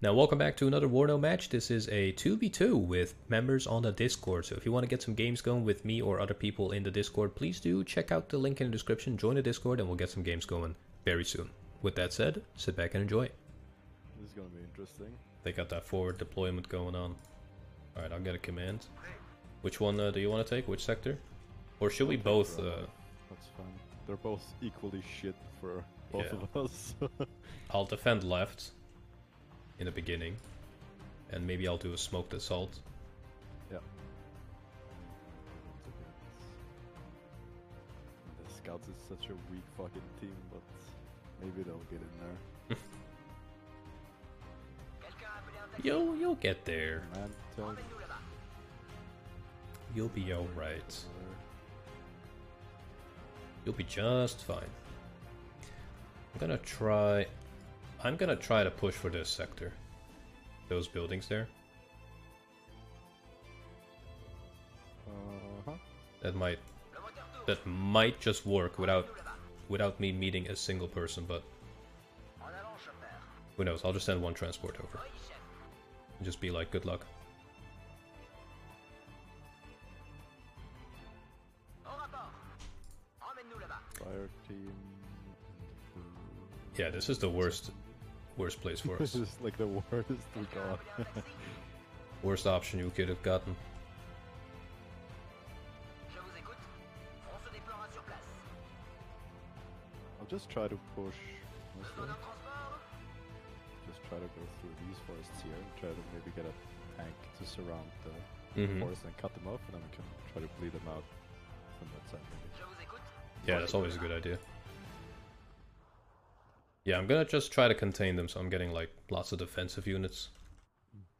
Now welcome back to another Warno match. This is a 2v2 with members on the Discord, so if you want to get some games going with me or other people in the Discord, please do check out the link in the description, join the Discord, and we'll get some games going very soon. With that said, sit back and enjoy. This is going to be interesting. They got that forward deployment going on. Alright, I'll get a command. Which one do you want to take? Which sector? Or should we both... That's fine. They're both equally shit for both of us. I'll defend left. In the beginning, and maybe I'll do a smoked assault. Yeah. The scouts is such a weak fucking team, but maybe they'll get in there. You'll get there. You'll be alright. You'll be just fine. I'm gonna try to push for this sector. Those buildings there. That might just work without me meeting a single person, but who knows? I'll just send one transport over. And just be like, good luck. Fire team. Yeah, this is the worst place for us. This is like the worst we got. Worst option you could have gotten. I'll just try to push. Just try to go through these forests here and try to maybe get a tank to surround the forest and cut them off, and then we can try to bleed them out from that side. Yeah, that's always a good idea. Yeah, I'm gonna just try to contain them, so I'm getting like lots of defensive units.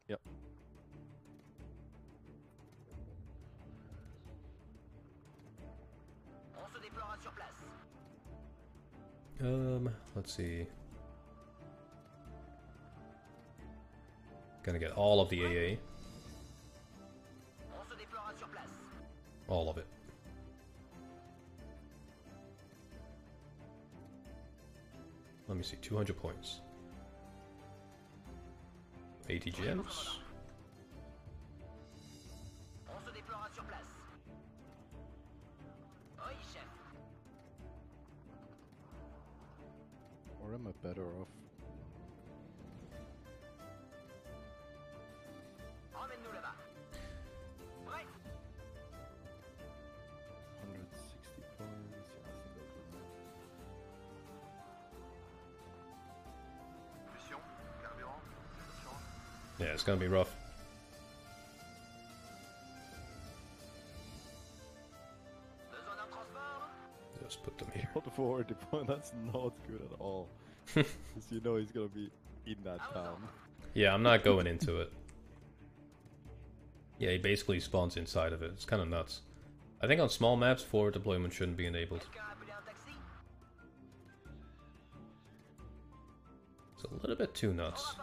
Yep. Let's see. Gonna get all of the AA. All of it. Let me see, 200 points. 80 gems. Or am I better off? Yeah, it's gonna be rough. Just put them here. Not forward deployment, that's not good at all. Because you know he's gonna be in that town. Yeah, I'm not going into it. Yeah, he basically spawns inside of it. It's kind of nuts. I think on small maps, forward deployment shouldn't be enabled. It's a little bit too nuts.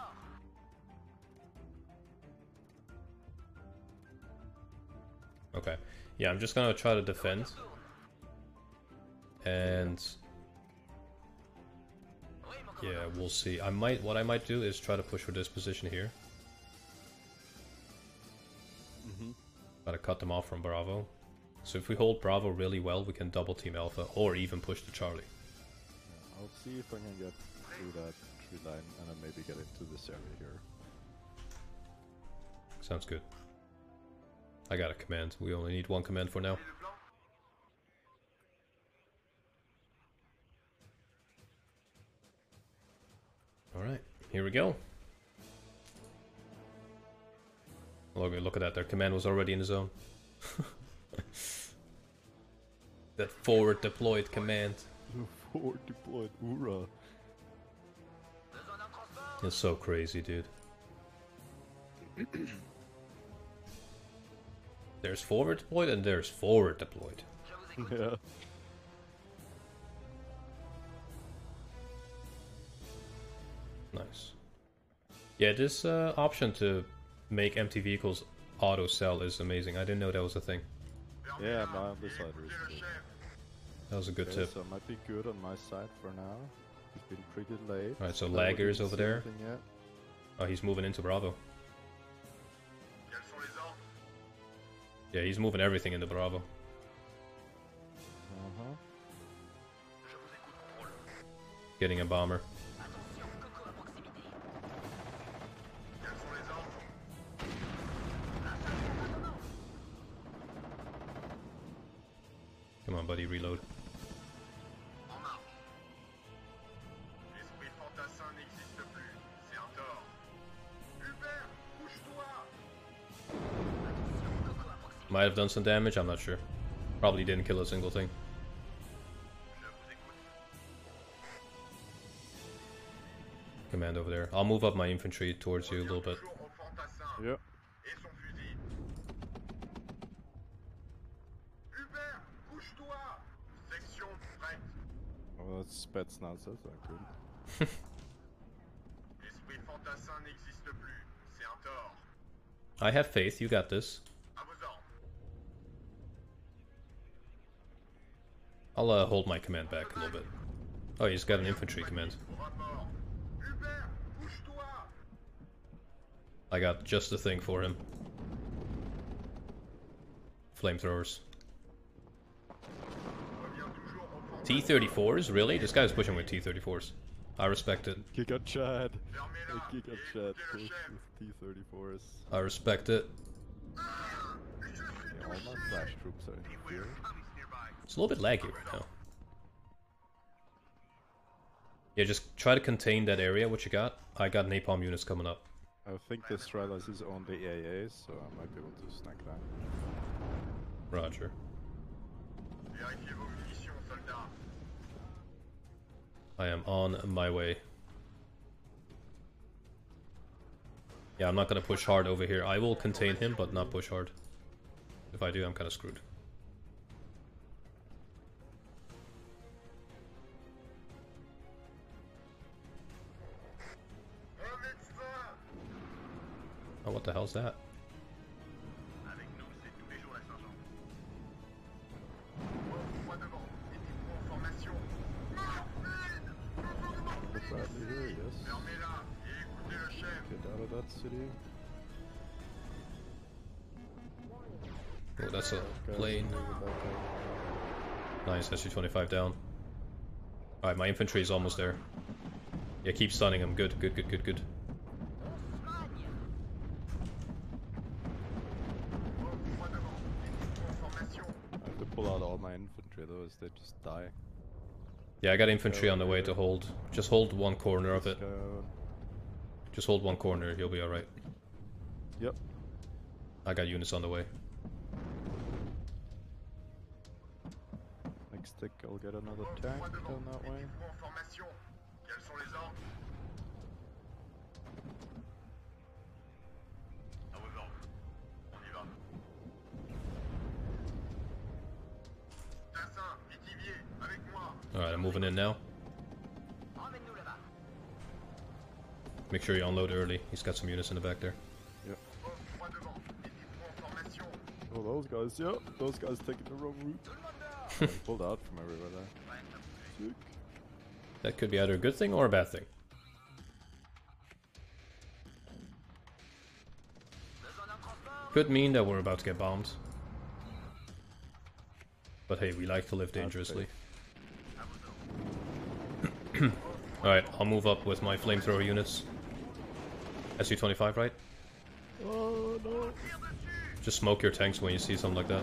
Okay, yeah, I'm just gonna try to defend, and yeah, we'll see. What I might do is try to push for this position here. Try to cut them off from Bravo. So if we hold Bravo really well, we can double team Alpha, or even push to Charlie. Yeah, I'll see if I can get through that tree line, and then maybe get into this area here. Sounds good. I got a command. We only need one command for now. Alright, here we go. Look at that, their command was already in the zone. That forward deployed command. Forward deployed, hoorah. It's so crazy, dude. There's forward deployed and there's forward deployed. Yeah. Nice. Yeah, this option to make empty vehicles auto sell is amazing. I didn't know that was a thing. Yeah, I'm on this side recently. That was a good tip. So it might be good on my side for now. It's been pretty late. Alright, so laggers over there. Yet. Oh, he's moving into Bravo. Yeah, he's moving everything into Bravo. Getting a bomber. Come on, buddy, reload. Might have done some damage, I'm not sure. Probably didn't kill a single thing. Command over there. I'll move up my infantry towards you a little bit. Yep. Oh, that's Spetsnaz, that's not good. I have faith, you got this. I'll hold my command back a little bit. Oh, he's got an infantry command. I got just the thing for him. Flamethrowers. T-34s? Really? This guy's pushing with T-34s. I respect it. Kick out Chad. Kick out Chad with T-34s. I respect it. Yeah, all my flash troops are here. It's a little bit laggy right now. Yeah, just try to contain that area, what you got. I got napalm units coming up. I think this Stralis is on the EAA, so I might be able to snag that. Roger. I am on my way. Yeah, I'm not gonna push hard over here. I will contain him, but not push hard. If I do, I'm kinda screwed. Oh, what the hell's that? Get out of that city. Oh, that's a plane. Nice, SU-25 down. Alright, my infantry is almost there. Yeah, keep stunning them. Good, good, good, good, good. Pull out all my infantry, otherwise they just die. Yeah, I got infantry on the way to hold. Just hold one corner of it. Just hold one corner, you'll be alright. Yep. I got units on the way. Next tick, I'll get another tank down that way. Alright, I'm moving in now. Make sure you unload early. He's got some units in the back there. Yep. Oh, those guys, yep. Those guys taking the wrong route. Pulled out from everywhere there. That could be either a good thing or a bad thing. Could mean that we're about to get bombed. But hey, we like to live dangerously. Alright, I'll move up with my flamethrower units. SU-25, right? Oh no! Just smoke your tanks when you see something like that.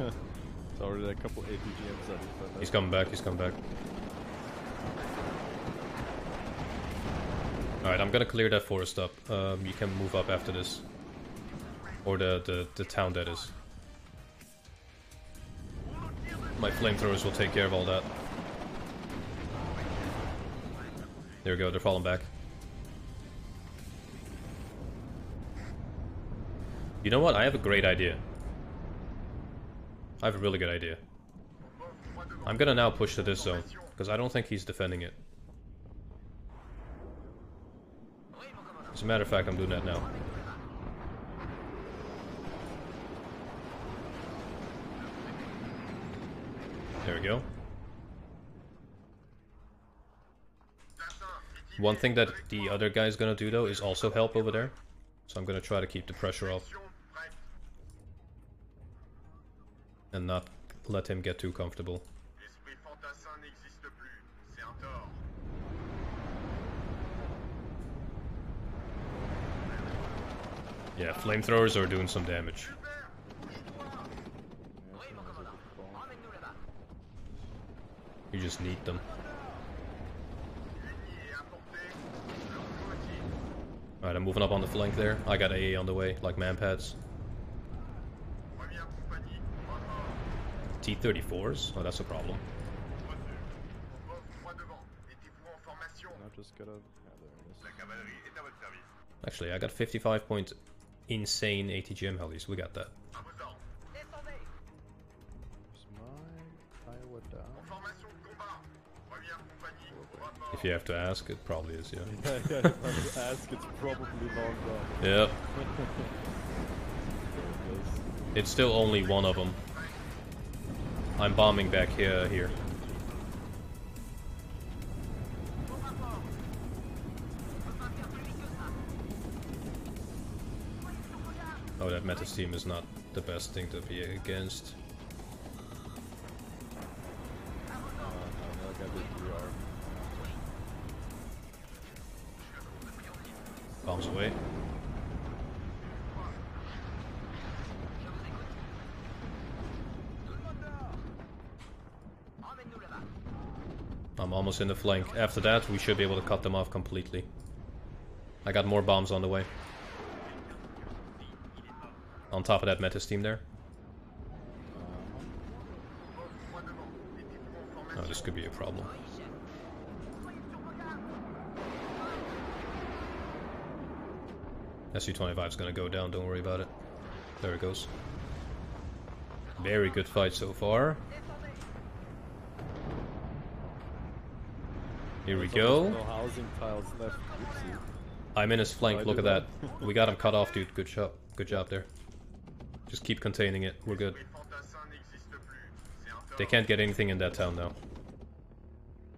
It's already a couple APGMs out. He's coming back, he's coming back. Alright, I'm gonna clear that forest up. You can move up after this. Or the town that is. My flamethrowers will take care of all that. There we go, they're falling back. You know what? I have a great idea. I have a really good idea. I'm gonna now push to this zone, because I don't think he's defending it. As a matter of fact, I'm doing that now. There we go. One thing that the other guy is gonna do though is also help over there. So I'm gonna try to keep the pressure up and not let him get too comfortable. Yeah, flamethrowers are doing some damage. You just need them. Alright, I'm moving up on the flank there. I got AA on the way, like man pads. T-34s? Oh, that's a problem. Actually, I got 55 point insane ATGM helis. We got that. If you have to ask, it probably is, yeah. Yeah, if I have to ask, it's probably long gone. Yep. It's still only one of them. I'm bombing back here. Oh, that meta team is not the best thing to be against. Bombs away. I'm almost in the flank. After that, we should be able to cut them off completely. I got more bombs on the way. On top of that metas team there. Oh, this could be a problem. SU-25 is gonna go down, don't worry about it. There it goes. Very good fight so far. Here we go. No housing tiles left. I'm in his flank, look at that. We got him cut off, dude. Good job there. Just keep containing it, we're good. They can't get anything in that town now.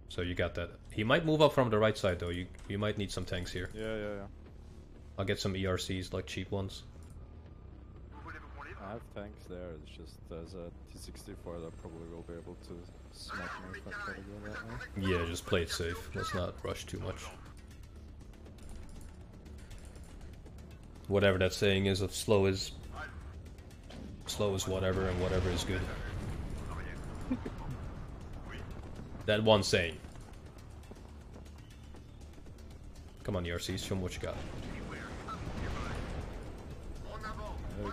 So you got that. He might move up from the right side though, you might need some tanks here. Yeah. I'll get some ERCs, like cheap ones. I have tanks there, it's just there's a T-64 that probably will be able to smack me if I try to go that way. Yeah, just play it safe, let's not rush too much. Whatever that saying is, of slow is whatever and whatever is good. That one saying. Come on ERCs, show them what you got.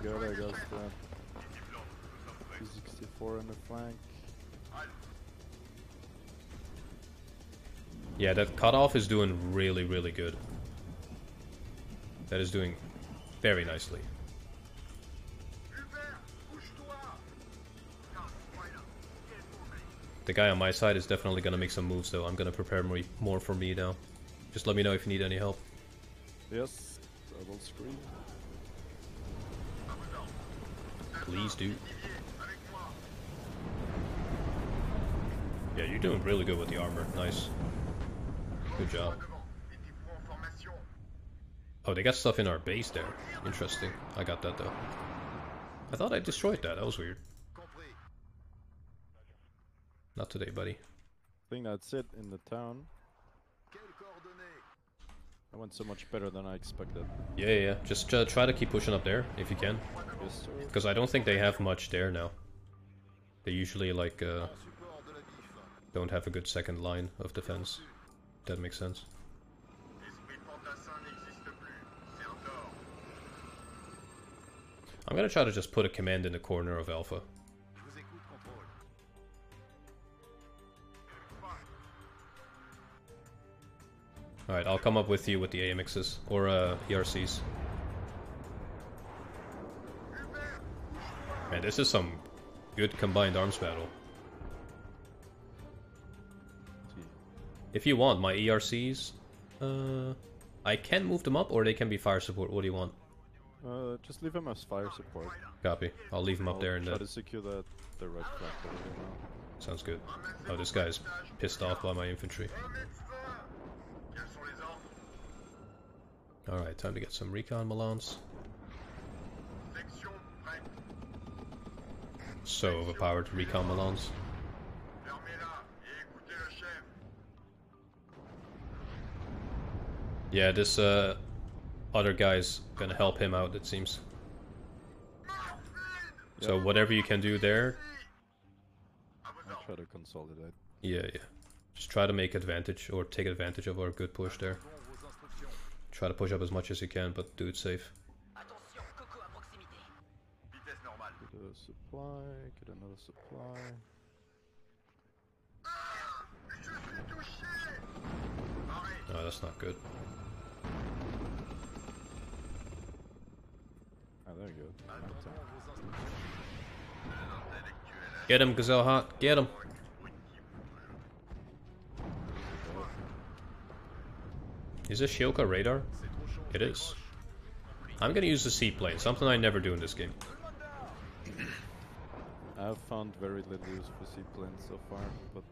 There goes the T-64 in the flank. Yeah, that cutoff is doing really good. That is doing very nicely. The guy on my side is definitely gonna make some moves though. I'm gonna prepare more for me now. Just let me know if you need any help. Yes, I will scream. Please do. Yeah, you're doing really good with the armor. Nice. Good job. Oh, they got stuff in our base there. Interesting. I got that though. I thought I destroyed that. That was weird. Not today, buddy. I think that's it in the town. That went so much better than I expected. Yeah. Just try to keep pushing up there, if you can. Yes, sir. Because I don't think they have much there now. They usually, like, don't have a good second line of defense. That makes sense. I'm gonna try to just put a command in the corner of Alpha. Alright, I'll come up with you with the AMXs, or ERCs. Man, this is some good combined arms battle. If you want, my ERCs... I can move them up, or they can be fire support, what do you want? Just leave them as fire support. Copy, I'll leave them up there and... I'll try to secure the red flag over here now. Sounds good. Oh, this guy is pissed off by my infantry. Alright, time to get some recon, Milans. So overpowered, recon Milans. Yeah, this other guy's gonna help him out, it seems. So whatever you can do there... I'll try to consolidate. Yeah, yeah. Just try to make advantage, or take advantage of our good push there. Try to push up as much as you can, but do it safe. Get a supply, get another supply. No, that's not good. Oh, there you go. Get him, Gazelle Hot, get him! Is this Shilka radar? It is. I'm gonna use the seaplane, something I never do in this game. I've found very little use for seaplanes so far, but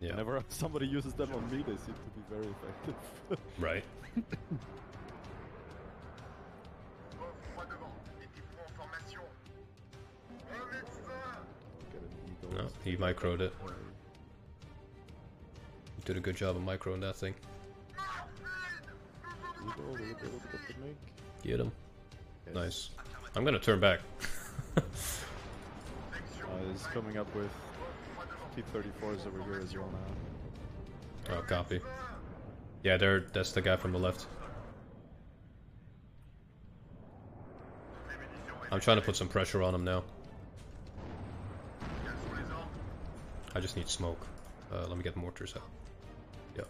yeah, whenever somebody uses them on me, they seem to be very effective. Right. No, he microed it. He did a good job of microing that thing. Get him. Yes. Nice. I'm gonna turn back. He's coming up with T-34s over here as well now. Oh, copy. Yeah, there. That's the guy from the left. I'm trying to put some pressure on him now. I just need smoke. Let me get mortars out. Yep.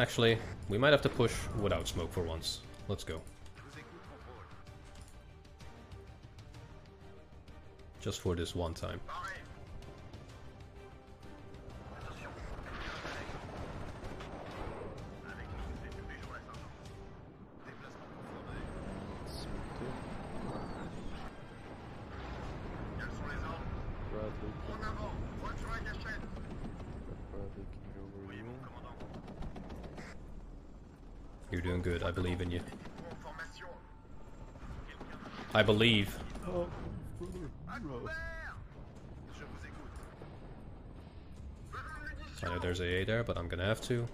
Actually, we might have to push without smoke for once. Let's go. Just for this one time. You're doing good. I believe in you. I believe. Oh, I know there's AA there, but I'm gonna have to.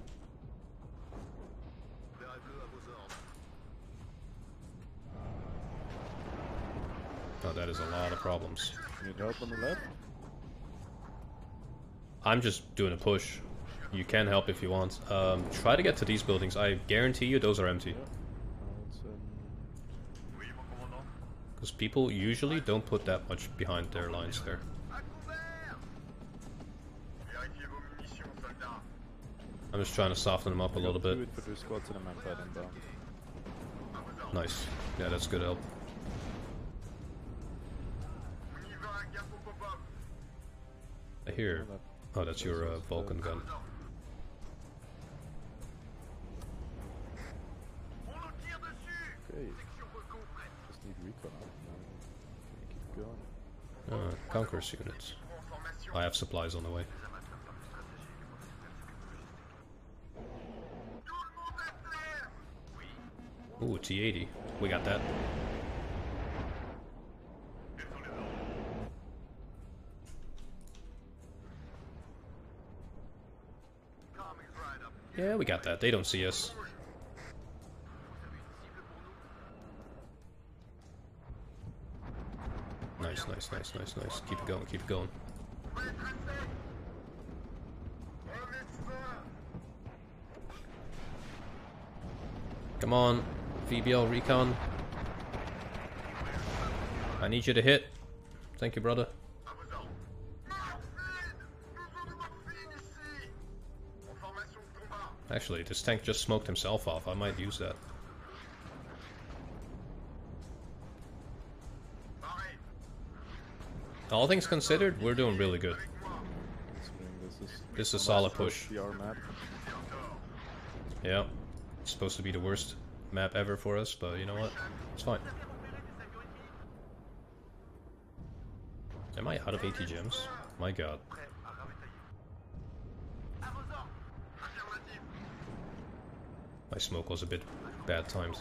Oh, that is a lot of problems. You need help on the left? I'm just doing a push. You can help if you want. Try to get to these buildings. I guarantee you those are empty. Because people usually don't put that much behind their lines there. I'm just trying to soften them up a little bit. Nice. Yeah, that's good help. I hear... Oh, that's your Vulcan gun. Conqueror's units. I have supplies on the way. Ooh, T-80. We got that. Yeah, we got that. They don't see us. Nice, nice, nice, nice, nice. Keep it going, keep it going. Come on, VBL recon. I need you to hit. Thank you, brother. Actually, this tank just smoked himself off. I might use that. All things considered, we're doing really good. This is a solid push. Yeah, it's supposed to be the worst map ever for us, but you know what? It's fine. Am I out of 80 gems? My god. My smoke was a bit bad timed.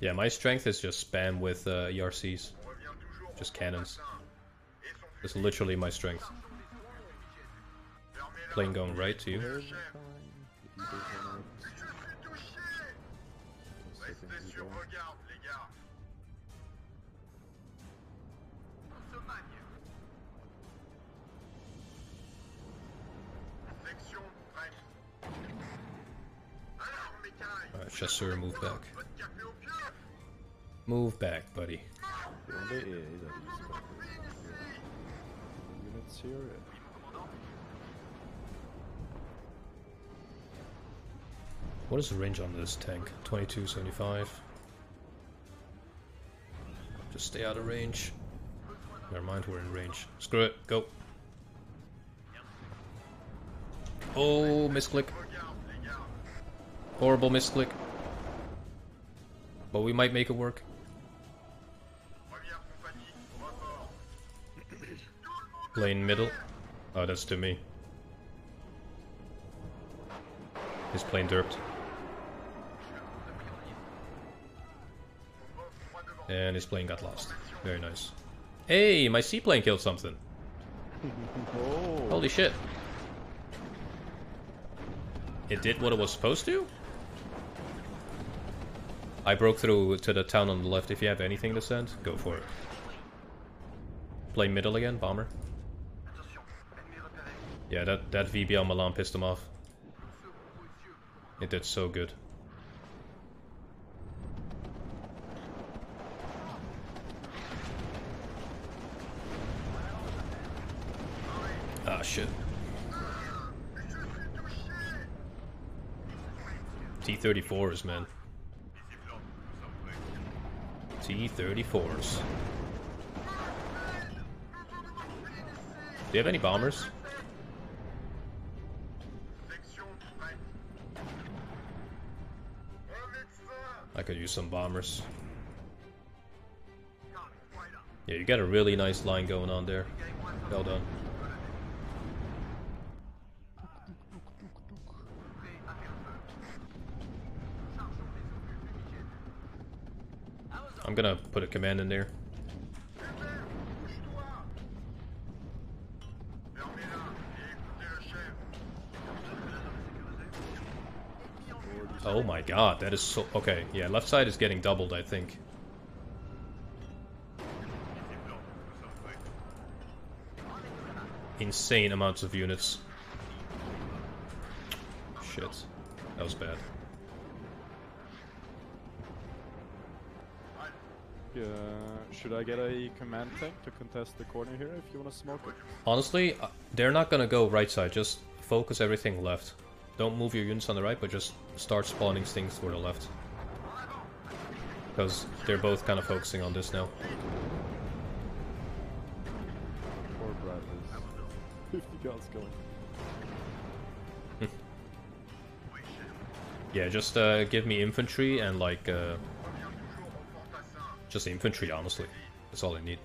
Yeah, my strength is just spam with ERCs. Just cannons. It's literally my strength. Plane going right to you. Alright, Chasseur, move back. Move back, buddy. What is the range on this tank? 2275. Just stay out of range. Never mind, we're in range. Screw it, go. Oh, misclick. Horrible misclick. But we might make it work. Plane middle. Oh, that's to me. His plane derped. And his plane got lost. Very nice. Hey, my seaplane killed something. Oh. Holy shit. It did what it was supposed to? I broke through to the town on the left. If you have anything to send, go for it. Play middle again, bomber. Yeah, that VBL Milan pissed him off. It did so good. Ah, shit. T-34s, man. T-34s. Do you have any bombers? I could use some bombers. Yeah, you got a really nice line going on there. Well done. I'm gonna put a command in there. Oh my god, that is so... Okay, yeah, left side is getting doubled, I think. Insane amounts of units. Shit, that was bad. Yeah, should I get a command tank to contest the corner here if you want to smoke it? Honestly, they're not gonna go right side, just focus everything left. Don't move your units on the right, but just start spawning things for the left. Because they're both kind of focusing on this now. Poor Bradley's 50 guns going. Yeah, just give me infantry and like... just infantry, honestly. That's all I need.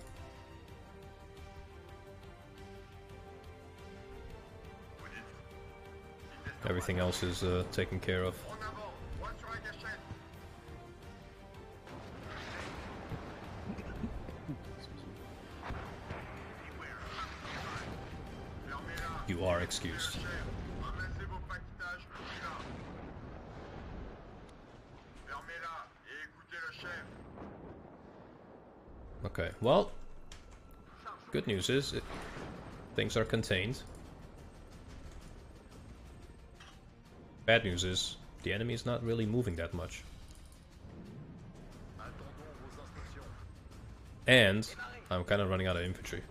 Everything else is taken care of. You are excused. Okay, well, good news is things are contained. Bad news is, the enemy is not really moving that much. And I'm kind of running out of infantry.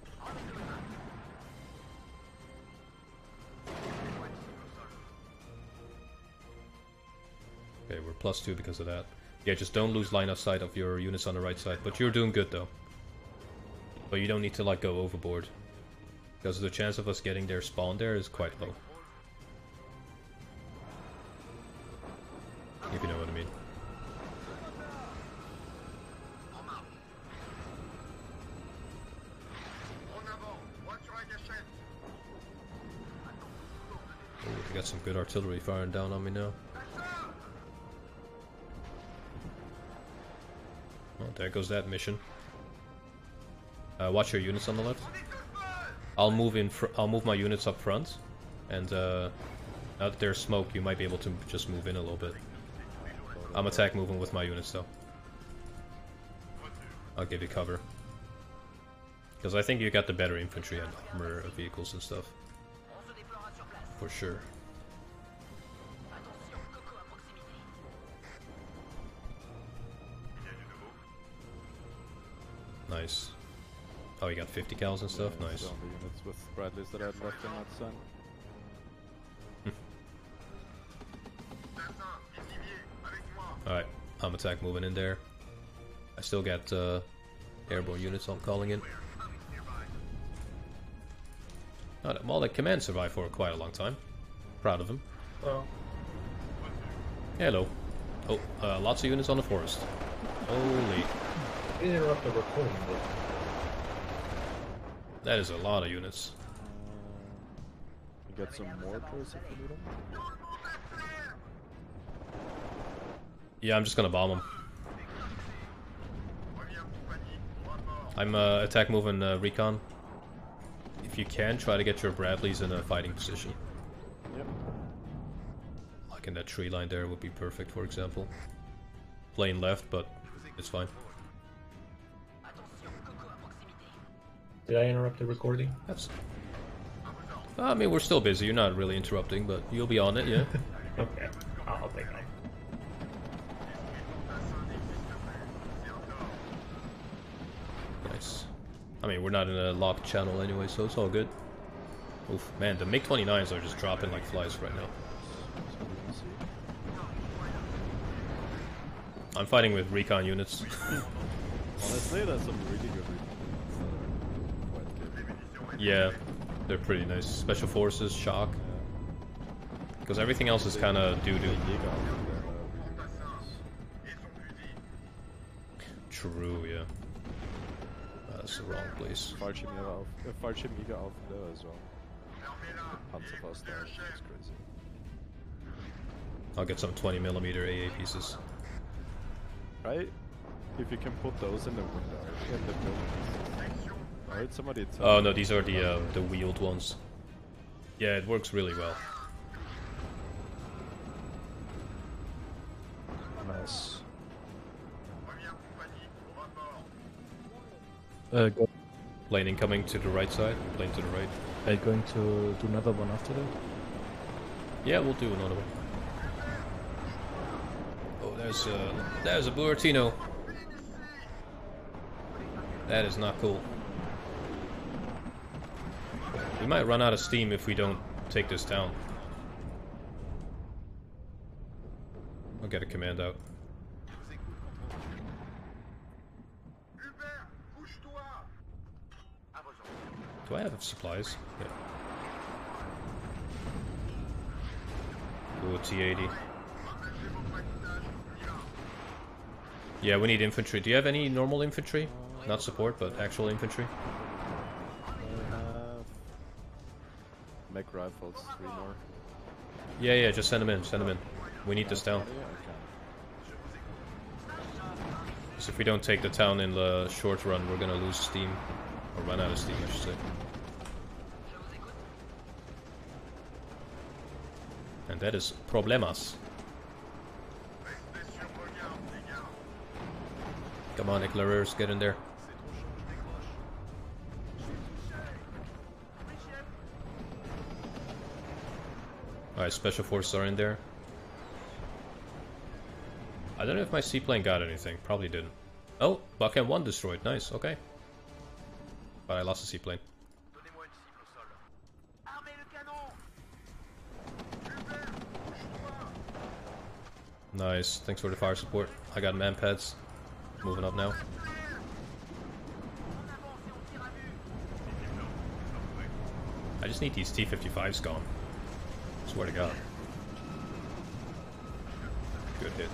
Okay, we're +2 because of that. Yeah, just don't lose line of sight of your units on the right side. But you're doing good, though. But you don't need to, like, go overboard. Because the chance of us getting their spawn there is quite low. If you know what I mean. got some good artillery firing down on me now. Well, there goes that mission. Watch your units on the left. I'll move my units up front, and now that there's smoke, you might be able to just move in a little bit. I'm attack moving with my units though. I'll give you cover, because I think you got the better infantry and armor vehicles and stuff, for sure. Nice. Oh, you got 50 cals and stuff? Yeah, nice. The units with Bradleys that I had left in that sun. Alright, I'm attack moving in there. I still got airborne units I'm calling in. Well, that command survived for quite a long time. Proud of him. Oh. Hello. Oh, lots of units on the forest. Holy. Interrupt the recording, bro. That is a lot of units. We got some mortars if we need them. Yeah, I'm just gonna bomb them. I'm attack moving recon. If you can, try to get your Bradleys in a fighting position. Yep. Like in that tree line there would be perfect, for example. Plane left, but it's fine. Did I interrupt the recording? That's... I mean, we're still busy. You're not really interrupting, but you'll be on it, yeah? Okay. I'll take it. Nice. I mean, we're not in a locked channel anyway, so it's all good. Oof, man, the MiG-29s are just dropping like flies right now. I'm fighting with recon units. Honestly, that's some really good recon. Yeah, they're pretty nice. Special forces, shock. Because everything else is kind of doo-doo. True, yeah. That's the wrong place. Falsche Mega auf there as well. That's crazy. I'll get some 20mm AA pieces. Right? If you can put those in the window, in the building. Alright, somebody tell me. Oh no, these are the wheeled ones. Yeah, it works really well. Nice. Go. Plane incoming to the right side, plane to the right. Are you going to do another one after that? Yeah, we'll do another one. Oh, there's a Buratino. That is not cool. We might run out of steam if we don't take this down. I'll get a command out. Do I have supplies? Yeah. Ooh, T-80. Yeah, we need infantry. Do you have any normal infantry? Not support, but actual infantry? Mech rifles, 3 more. Yeah, yeah, just send them in, send them in. We need this town. Because if we don't take the town in the short run, we're gonna lose steam. Or run out of steam, I should say. And that is problemas. Come on, Eclaireurs, get in there. Alright, special forces are in there. I don't know if my seaplane got anything. Probably didn't. Oh, Vulcan 1 destroyed. Nice, okay. But I lost the seaplane. Nice, thanks for the fire support. I got man pads. Moving up now. I just need these T-55s gone. Swear to God. Good hit.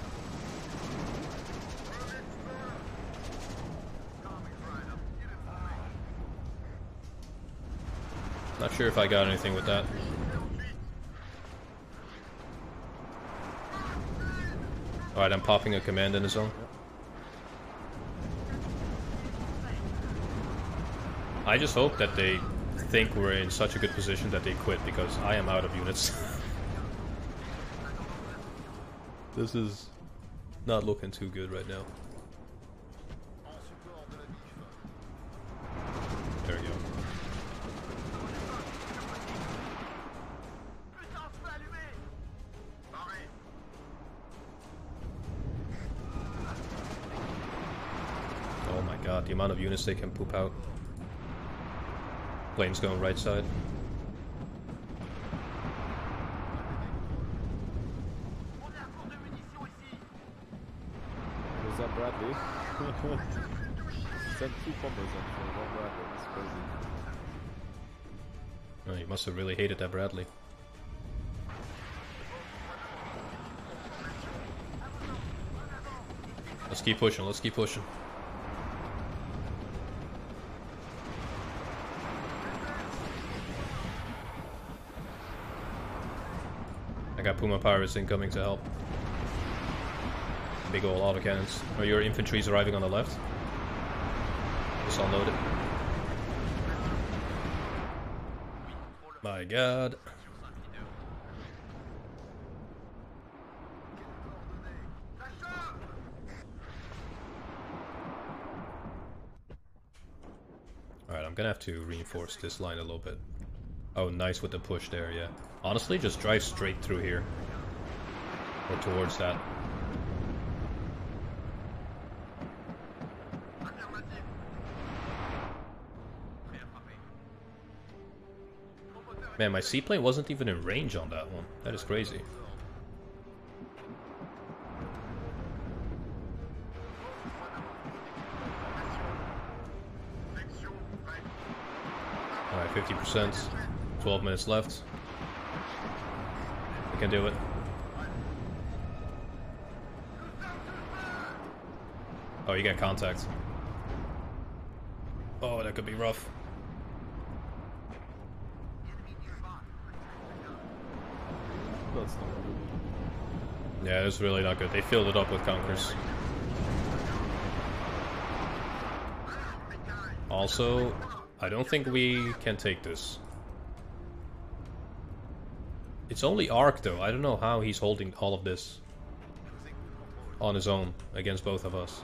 Not sure if I got anything with that. Alright, I'm popping a command in the zone. I just hope that they think we're in such a good position that they quit, because I am out of units. This is not looking too good right now. There we go. Oh my god, the amount of units they can poop out. Plane's going right side. Is that Bradley? Sent two combos actually, one Bradley, that's crazy. Oh, you must have really hated that Bradley. Let's keep pushing, let's keep pushing. I got Puma pirates incoming to help. Big ol' autocannons. Oh, your infantry's arriving on the left. It's all loaded. My god. Alright, I'm gonna have to reinforce this line a little bit. Oh, nice with the push there, yeah. Honestly, just drive straight through here. Or towards that. Man, my seaplane wasn't even in range on that one. That is crazy. Alright, 50%. 12 minutes left. We can do it. Oh, you got contact. Oh, that could be rough. That's not good. Yeah, that's really not good. They filled it up with Conquerors. Also, I don't think we can take this. It's only Ark though, I don't know how he's holding all of this on his own against both of us.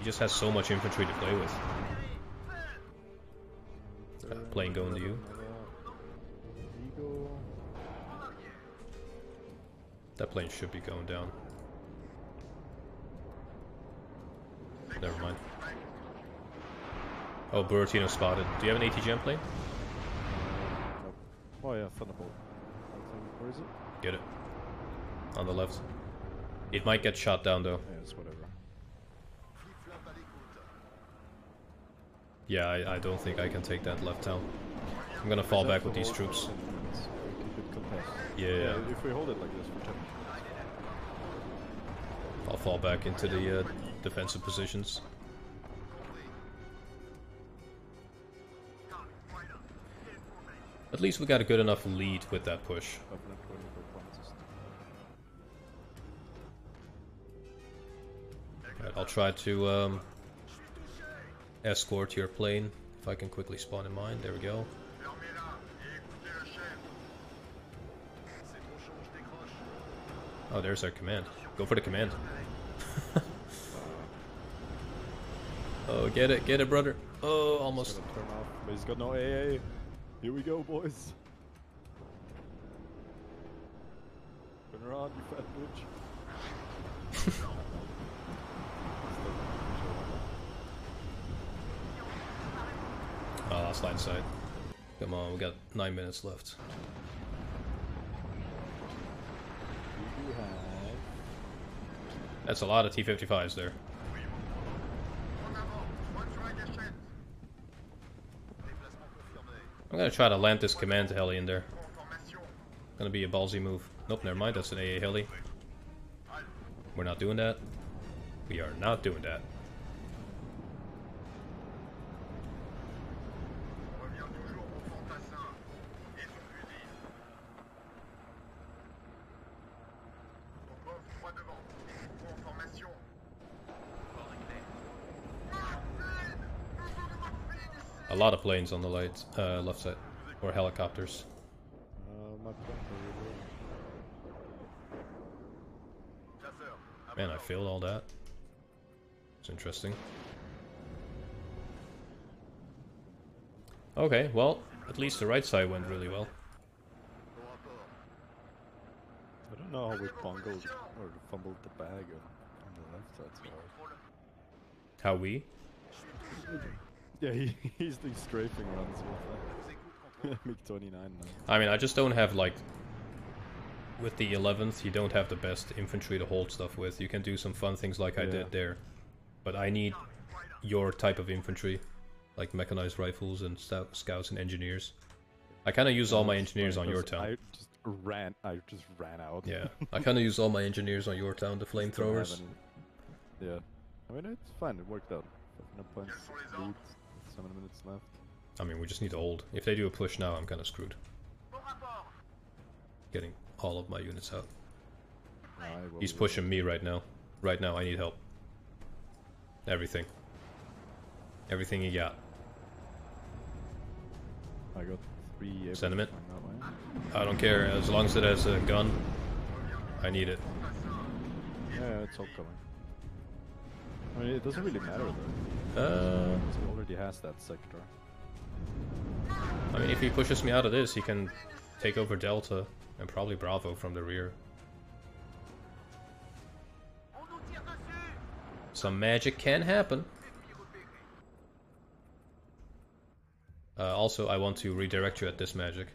He just has so much infantry to play with. Plane going to you. That plane should be going down. Never mind. Oh, Buratino spotted. Do you have an ATGM plane? Oh yeah, Thunderbolt. Where is it? Get it. On the left. It might get shot down though. Yeah, it's whatever. Yeah, I don't think I can take that left town. I'm gonna fall back with these troops. Yeah. If we hold it like this, I'll fall back into the defensive positions. At least we got a good enough lead with that push. Right, I'll try to escort your plane if I can quickly spawn in mine. There we go. Oh, there's our command. Go for the command. Oh, get it, brother. Oh, almost. He's got no AA. Here we go, boys. Turn around, you fat bitch. Oh, that's line sight. Come on, we got 9 minutes left. That's a lot of T-55s there. I'm gonna try to land this command heli in there. Gonna be a ballsy move. Nope, never mind, that's an AA heli. We're not doing that. We are not doing that. A lot of planes on the left side, or helicopters. Man, I failed all that. It's interesting. Okay, well, at least the right side went really well. I don't know how we fumbled the bag on the left side. So hard. How we? Yeah, he's doing strafing runs with MiG-29 now. I mean, I just don't have, like, with the 11th, you don't have the best infantry to hold stuff with. You can do some fun things like I did there. But I need your type of infantry, like mechanized rifles and scouts and engineers. I kind of use all my engineers on your town. I just ran out. Yeah, I kind of use all my engineers on your town, the flamethrowers. Yeah, I mean, it's fine, it worked out. Points, lead, 7 minutes left. I mean, we just need to hold. If they do a push now, I'm kind of screwed. Getting all of my units out. He's pushing me right now. Right now, I need help. Everything. Everything he got. I got 3 sentiment. I don't care. As long as it has a gun, I need it. Yeah, it's all coming. I mean, it doesn't really matter though. He already has that sector. I mean, if he pushes me out of this, he can take over Delta and probably Bravo from the rear. Some magic can happen. Also, I want to redirect you at this magic.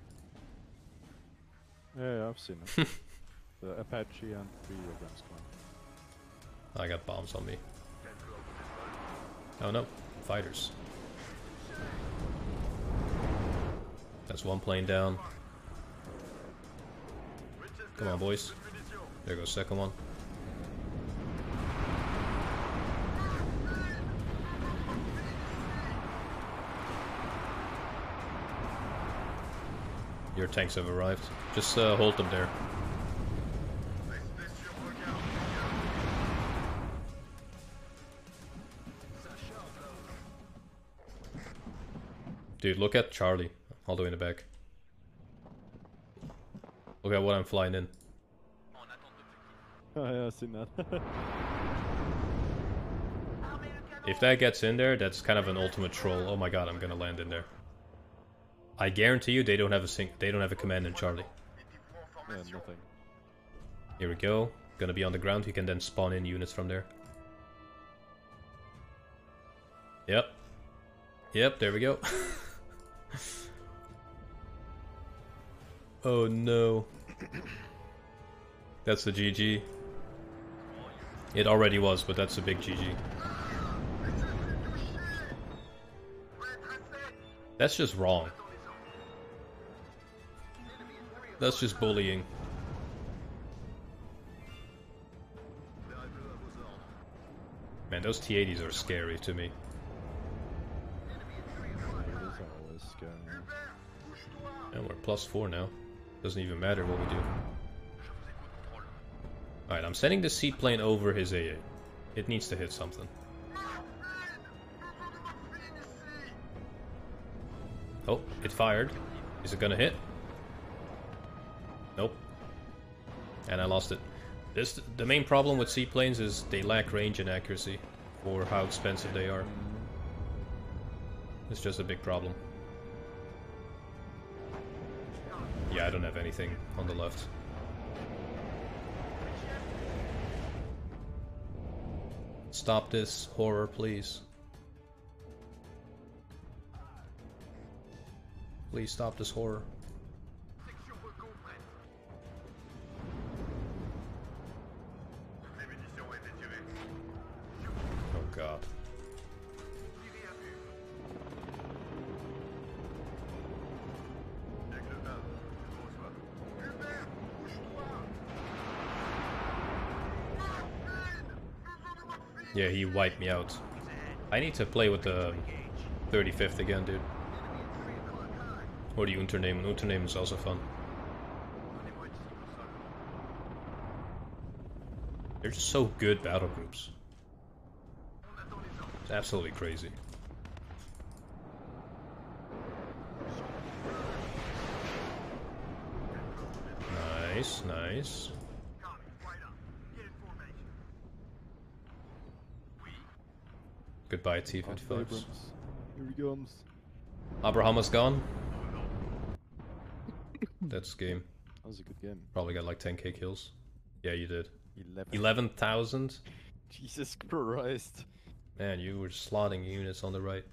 Yeah, I've seen it. The Apache and 3 Abrams clan. I got bombs on me. Oh no, fighters. That's one plane down. Come on, boys. There goes second one. Your tanks have arrived. Just hold them there. Dude, look at Charlie, all the way in the back. Look at what I'm flying in. Oh yeah, I've seen that. If that gets in there, that's kind of an ultimate troll. Oh my god, I'm gonna land in there. I guarantee you, they don't have a command in Charlie. Yeah, nothing. Here we go. Gonna be on the ground. You can then spawn in units from there. Yep. Yep. There we go. Oh no. That's the GG. It already was, but that's a big GG. That's just wrong. That's just bullying. Man, those T-80s are scary to me. And we're +4 now. Doesn't even matter what we do. Alright, I'm sending the seaplane over his AA. It needs to hit something. Oh, it fired. Is it gonna hit? Nope. And I lost it. The main problem with seaplanes is they lack range and accuracy, or how expensive they are. It's just a big problem. Yeah, I don't have anything on the left. Stop this horror, please. Please stop this horror. Oh god. Yeah, he wiped me out. I need to play with the 35th again, dude. Or the Unternehmen. Unternehmen is also fun. They're just so good battle groups. It's absolutely crazy. Nice, nice. Goodbye, T-55s. Here he comes. Abraham is gone. That's game. That was a good game. Probably got like 10k kills. Yeah, you did. 11,000. Jesus Christ. Man, you were slotting units on the right.